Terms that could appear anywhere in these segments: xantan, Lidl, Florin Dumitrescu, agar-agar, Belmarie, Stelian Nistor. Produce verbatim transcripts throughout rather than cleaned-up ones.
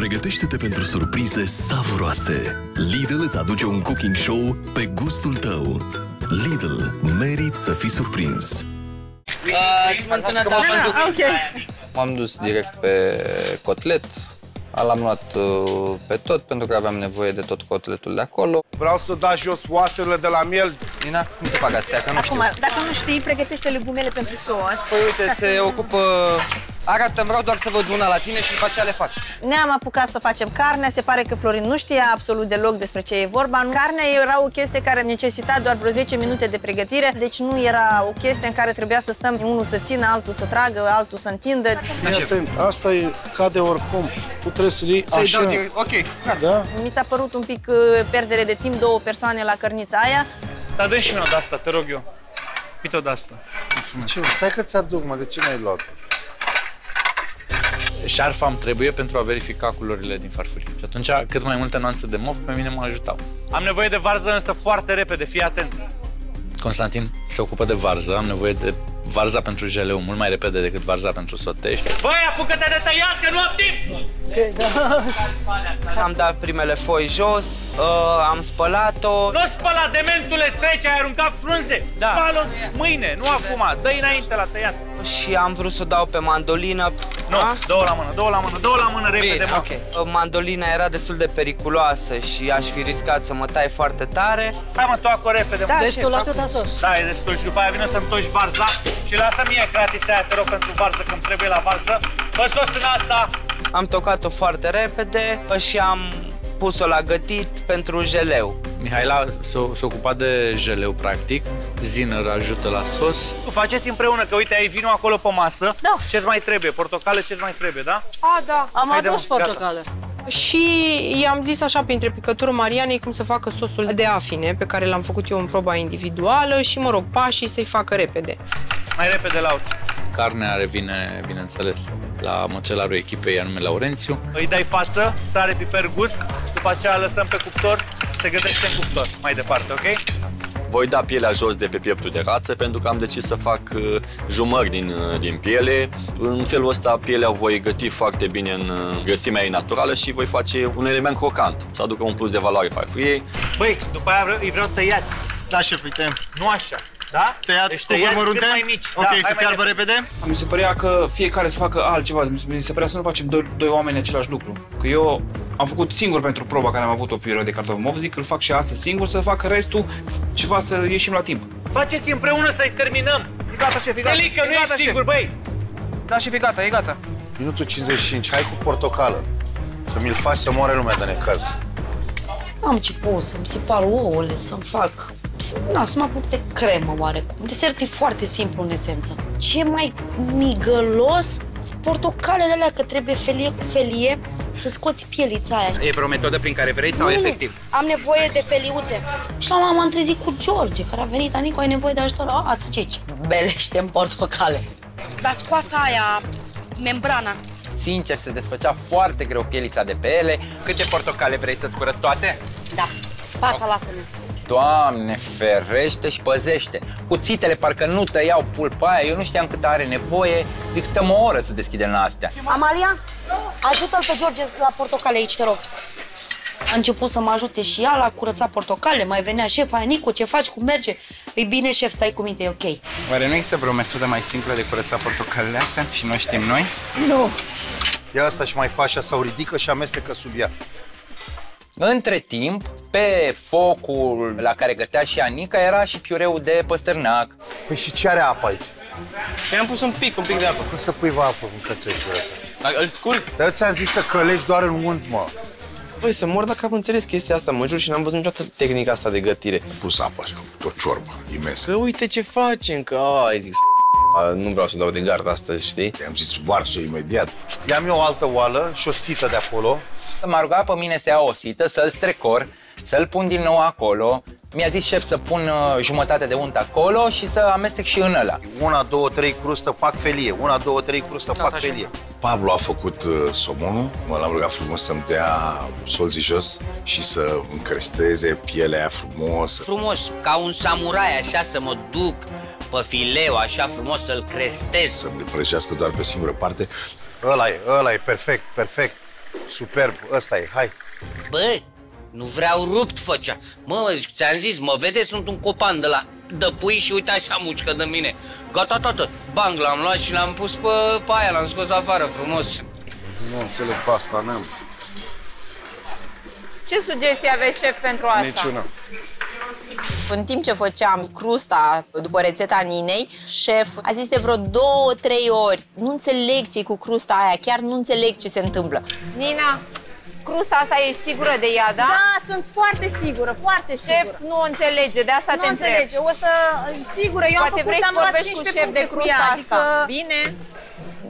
Pregătește-te pentru surprize savuroase. Lidl îți aduce un cooking show pe gustul tău. Lidl, meriți să fii surprins. M-am dus direct pe cotlet. L-am luat pe tot, pentru că aveam nevoie de tot cotletul de acolo. Vreau să dau jos oasele de la miel. Nina, cum se fac astea? Că nu știu. Acum, dacă nu știi, pregătește legumele pentru sos. Păi uite, se să... ocupă... Arată, vreau doar să văd una la tine și după aceea le fac. Ne-am apucat să facem carne, se pare că Florin nu știa absolut deloc despre ce e vorba. Carnea era o chestie care necesita doar vreo zece minute de pregătire, deci nu era o chestie în care trebuia să stăm unul să țină, altul să tragă, altul să întindă. Asta e ca de oricum. Tu trebuie să iei așa. Ok, da. Mi s-a părut un pic perdere de timp, două persoane la cărnița aia. Dar dă și mie o de asta, te rog eu. Uite-o de asta. Mulțumesc. Ce, stai că ți-aduc, mă, de ce n-ai luat? Șarfa îmi trebuie pentru a verifica culorile din farfurie. Și atunci, cât mai multe nuanțe de mov pe mine mă ajutau. Am nevoie de varză, însă foarte repede, fii atent! Constantin se ocupă de varză, am nevoie de varza pentru jeleu mult mai repede decât varza pentru sotești. Băi, apucă-te de tăiat, că nu am timp! Am dat primele foi jos, am spălat-o... Nu spăla, dementule, trece, ai aruncat frunze! Da. Spală mâine, nu acum, dă înainte la tăiat! Și am vrut să o dau pe mandolină. Nu, două la mână, două la mână, două la mână, repede, mă. Okay. Mandolina era destul de periculoasă și aș fi riscat să mă tai foarte tare. Hai mă, tu acolo repede. Da, destul, atâta sos. Da, e destul și după aia vine să întoși varza și lasă mie cratița aia, te rog, pentru varză, când trebuie la varză. Fă sos în asta. Am tocat-o foarte repede și am pus-o la gătit pentru jeleu. Mihaela s-a ocupat de jeleu, practic. Zinăr ajută la sos. Faceți împreună, că uite, ai vinul acolo pe masă. Da. Ce-ți mai trebuie? Portocale, ce-ți mai trebuie, da? A, da. Am adus portocale. Și i-am zis așa, printre picătură Marianei, cum să facă sosul de afine, pe care l-am făcut eu în proba individuală și, mă rog, pașii să-i facă repede. Mai repede, Laura. Carnea revine, bineînțeles, la măcelarul echipei, anume Laurențiu. Îi dai față, sare, piper, gust, după aceea lăsăm pe cuptor, se gătește în cuptor, mai departe, ok? Voi da pielea jos de pe pieptul de rață, pentru că am decis să fac jumări din, din piele. În felul ăsta, pielea o voi găti foarte bine în grăsimea ei naturală și voi face un element crocant, să aducă un plus de valoare farfuriei. Băi, după aia îi vreau tăiați. Da, șef, uite. Nu așa. Da? Tăiat, deci tăiați cât mai mici. Ok, da, să fiarbă repede. Mi se părea că fiecare să facă altceva. Mi se părea să nu facem doi, doi oameni același lucru. Că eu am făcut singur pentru proba care am avut o piură de cartofi mov. Zic că îl fac și astăzi singur, să fac restul ceva, să ieșim la timp. Faceți împreună să-i terminăm. E gata, șef, e gata. Stelică, nu ești singur, băi. Da, șef, e gata, e gata. Minutul cincizeci și cinci, hai cu portocală. Să mi-l faci să moare lumea de necaz. Am ce pot să-mi separ ouăle, să-mi fac... Da, să mă apuc de cremă oarecum. Desert e foarte simplu în esență. Ce mai migălos portocalele alea, că trebuie felie cu felie să scoți pielița aia. E vreo metodă prin care vrei sau nu, efectiv? Am nevoie de feliuțe. Și la m-am trezit cu George, care a venit. Anico, ai nevoie de ajutor? A, ce belește în portocale. Dar scoasa aia, membrana. Sincer, se desfăcea foarte greu pielița de pe ele. Câte portocale vrei să-ți curăți toate? Da, pasta lasă-mi. Doamne, ferește și păzește! Cuțitele parcă nu tăiau pulpa aia, eu nu știam cât are nevoie. Zic, stăm o oră să deschidem la astea. Amalia, ajută-l pe George la portocale aici, te rog. A început să mă ajute și ea la curăța portocale, mai venea șef, aia, Nicu, ce faci, cum merge? E bine, șef, stai cu minte, e ok. Oare nu există vreo metodă mai simplă de curăța portocalele astea și noi știm noi? Nu! Ia asta și mai faci așa, sau ridică și amestecă sub ea. Între timp, pe focul la care gătea și Anica era și piureul de păstârnac. Păi și ce are apă aici? I-am pus un pic, un pic de apă. Cum să pui apă în cățeșul ăla? Îl scurg? Dar ți-am zis să călești doar în unt, mă. Băi, să mor dacă am înțeles chestia asta, mă jur, și n-am văzut niciodată tehnica asta de gătire. Am pus apă așa, o ciorbă imensă. Că uite ce facem, că ai zis, nu vreau să dau de gard astăzi, știi? I-am zis, vars-o imediat. I-am eu o altă oală și o sită de acolo. M-a rugat pe mine să iau o sită, să-l strecor, să-l pun din nou acolo. Mi-a zis șef să pun uh, jumătate de unt acolo și să amestec și în ăla. Una, două, trei, crustă, pac, felie. Una, două, trei, crustă, pac, felie. Pablo a făcut uh, somonul. Mă l-am rugat frumos să-mi dea solții jos și să încresteze pielea frumos. Frumos, ca un samurai, așa, să mă duc pe fileu, așa frumos, să-l crestez. Să-mi prăjească doar pe singură parte. Ăla e, ăla e, perfect, perfect. Superb, ăsta e, hai. Bă, nu vreau rupt făcea. Mă, ți-am zis, mă vede, sunt un copan de la dăpui și uite așa mucică de mine. Gata, tată, bang, l-am luat și l-am pus pe, pe aia, l-am scos afară, frumos. Nu înțeleg pe asta, n-am. Ce sugestii aveți, șef, pentru asta? Niciuna. În timp ce făceam crusta după rețeta Ninei, șef a zis de vreo două, trei ori: nu înțeleg ce-i cu crusta aia, chiar nu înțeleg ce se întâmplă. Nina, crusta asta ești sigură de ea, da? Da, sunt foarte sigură, foarte sigură. Șef nu o înțelege, de asta nu te întreb. Nu înțelege, o să... sigură, eu poate am făcut, am luat cincisprezece cu de crusta cu ea, adică... asta. Bine.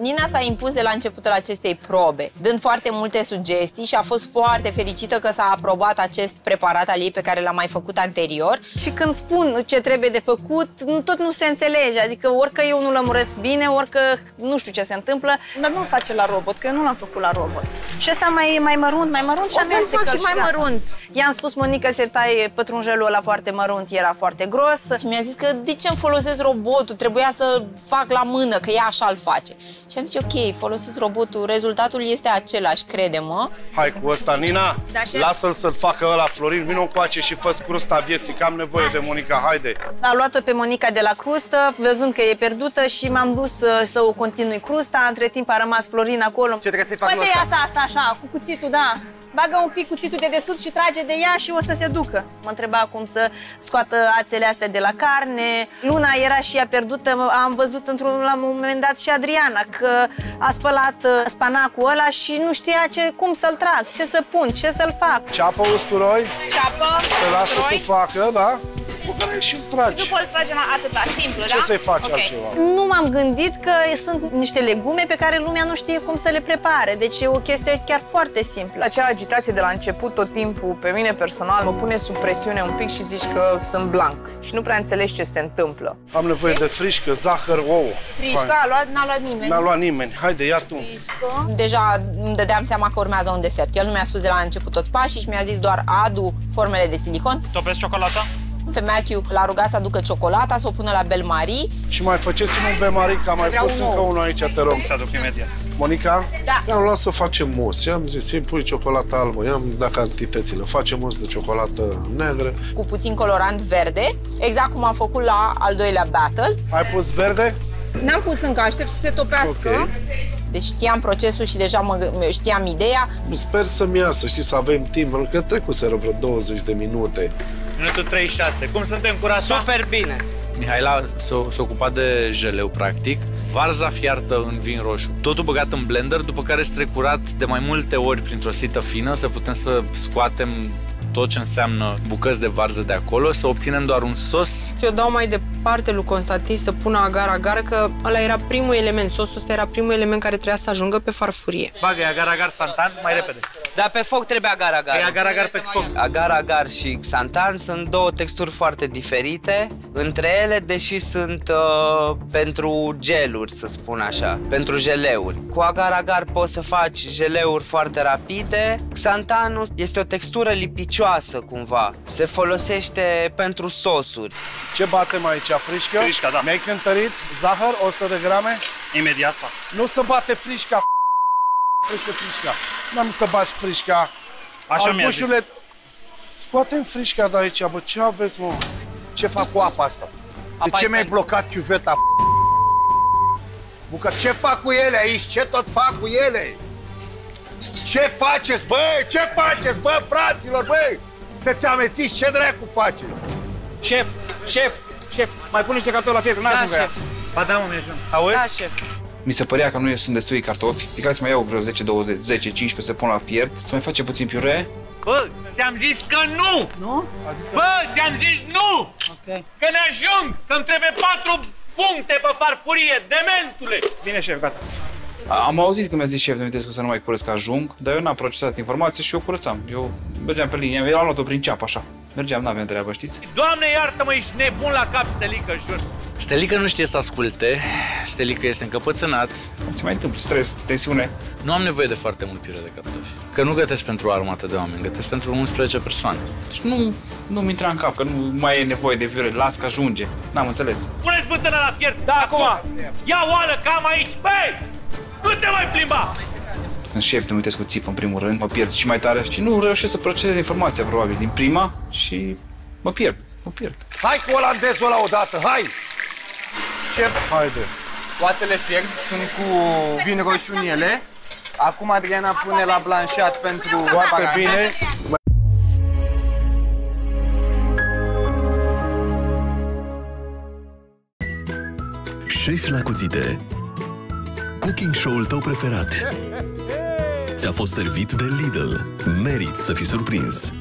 Nina s-a impus de la începutul acestei probe, dând foarte multe sugestii și a fost foarte fericită că s-a aprobat acest preparat al ei pe care l-a mai făcut anterior. Și când spun ce trebuie de făcut, tot nu se înțelege, adică orică eu nu lămuresc bine, orică nu știu ce se întâmplă, dar nu-l face la robot, că eu nu l-am făcut la robot. Și ăsta mai, mai mărunt, mai mărunt și amestecăl și mai mărunt. I-am spus Monica să-i taie pătrunjelul ăla foarte mărunt, era foarte gros. Și mi-a zis că de ce îmi folosesc robotul, trebuia să-l fac la mână, că ea așa-l face. Și am zis, ok, folosiți robotul, rezultatul este același, crede-mă. Hai cu ăsta, Nina, da, lasă-l să-l facă ăla, Florin, vină încoace și fă-ți crusta vieții, că am nevoie hai. de Monica, haide. A luat-o pe Monica de la crustă, văzând că e pierdută și m-am dus să, să o continui crusta, între timp a rămas Florin acolo. Ce trebuie să fac asta? Scoate asta așa, cu cuțitul, da. Bagă un pic cuțitul de desubt și trage de ea și o să se ducă. Mă întreba cum să scoată ațele astea de la carne. Luna era și ea pierdută, am văzut într-un la un moment dat și Adriana, că a spălat spanacul ăla și nu știa ce, cum să-l trag, ce să pun, ce să-l fac. Ceapă, usturoi, ceapă, te lasă usturoi. Să facă, da? Și tragi. Nu pot trage atâta, simplu, ce da? Ce să-i faci okay. altceva? Nu m-am gândit că sunt niște legume pe care lumea nu știe cum să le prepare. Deci e o chestie chiar foarte simplă. Acea agitație de la început, tot timpul, pe mine personal, mă pune sub presiune un pic și zici că sunt blank. Și nu prea înțelegi ce se întâmplă. Am nevoie okay. de frișcă, zahăr, ouă. Frișcă a luat, n-a luat nimeni. N-a luat nimeni. Haide, ia tu. Frișcă. Deja îmi dădeam seama că urmează un desert. El nu mi-a spus de la început toți pașii și mi-a zis doar adu formele de silicon. Topesc ciocolata? Pe Matthew l-a rugat să aducă ciocolata, să o pună la Belmarie. Și mai faceți-mi un Belmarie, că am mai pus încă unul aici, te rog. Să aduc imediat. Monica? Da. I-am luat să facem mos. I-am zis, îi pui ciocolata albă, i-am dat cantitățile. Facem mos de ciocolată neagră. Cu puțin colorant verde, exact cum am făcut la al doilea battle. Ai pus verde? N-am pus încă, aștept să se topească. Okay. Deci știam procesul și deja mă, știam ideea. Sper să-mi iasă, știi, să avem timp, pentru că trecuseră vreo douăzeci de minute. Minutul treizeci și șase. Cum suntem curați? Super bine! Mihaela s-a ocupat de jeleu, practic, varza fiartă în vin roșu, totul băgat în blender, după care strecurat de mai multe ori printr-o sită fină să putem să scoatem tot ce înseamnă bucăți de varză de acolo, să obținem doar un sos. Eu dau mai departe lui Constantin să pună agar-agar, că ăla era primul element, sosul ăsta era primul element care trebuia să ajungă pe farfurie. Bagă agar-agar, xantan, mai repede. Dar pe foc trebuie agar-agar. E agar-agar pe foc. Agar-agar și xantan sunt două texturi foarte diferite între ele, deși sunt uh, pentru geluri, să spun așa, pentru jeleuri. Cu agar-agar poți să faci jeleuri foarte rapide. Xantanul este o textură lipicioasă, cumva. Se folosește pentru sosuri. Ce batem aici? Frișcă? Frișca, da. Mi-ai cântărit? Zahăr? o sută de grame? Imediat fac. Nu se bate frișca, frișcă, frișca. N-am să bați frișca. Așa mi-a zis. Scoate-mi frișca de aici, bă, ce aveți, mă? Ce fac cu apa asta? De ce mi-ai blocat chiuveta? Bucă, ce fac cu ele aici? Ce tot fac cu ele? Ce faceți, bă? Ce faceți, bă, fraților, bă? Să-ți amețiți, ce dracu faceți? Șef, șef, șef, mai pun niște cartofi la fier, că n-ajung aia. Ba da, mă, mi-ajung. Auzi? Da, șef. Mi se părea că nu sunt destui cartofi. Zic, hai să mai iau vreo zece, douăzeci, zece, cincisprezece, să pun la fier, să mai face puțin piure. Bă, ți-am zis că nu! Nu? Zis că... Bă, ți-am zis nu! Ok. Că n-ajung, că-mi trebuie patru puncte pe farfurie, dementule! Bine, șef, gata. Am auzit că mi-a zis șef Dumitrescu să nu mai curăț, că ajung, dar eu n-am procesat informații și eu curățam. Eu mergeam pe linie, eu am luat-o prin ceapă, așa. Mergeam, n-aveam treabă, știți? Doamne iartă-mă, ești nebun la cap, Stelică, jur! Stelică nu știe să asculte, Stelică este încăpățânat. Se mai întâmplă stres, tensiune. Nu am nevoie de foarte mult piure de cartofi. Că nu gătesc pentru o armată de oameni, gătesc pentru unsprezece persoane. Deci nu, nu-mi intra în cap, că nu mai e nevoie de piure, las că ajunge. N-am înțeles. Puneți mântâna la fiert, da, acum! Ia oală, cam aici, băi! Nu te mai plimba! când șef nu uite cu țipă în primul rând, mă pierd și mai tare și nu reușesc să procesez informația, probabil, din prima și mă pierd, mă pierd. Hai cu olandezul ăla odată, hai! Șef, haide! Oatele fierb, sunt cu vin roșu în ele. Acum Adriana pune la blanșat pentru oapă bine. Șef la cuțite. Cooking show-ul tău preferat. Ți-a fost servit de Lidl. Meriți să fii surprins.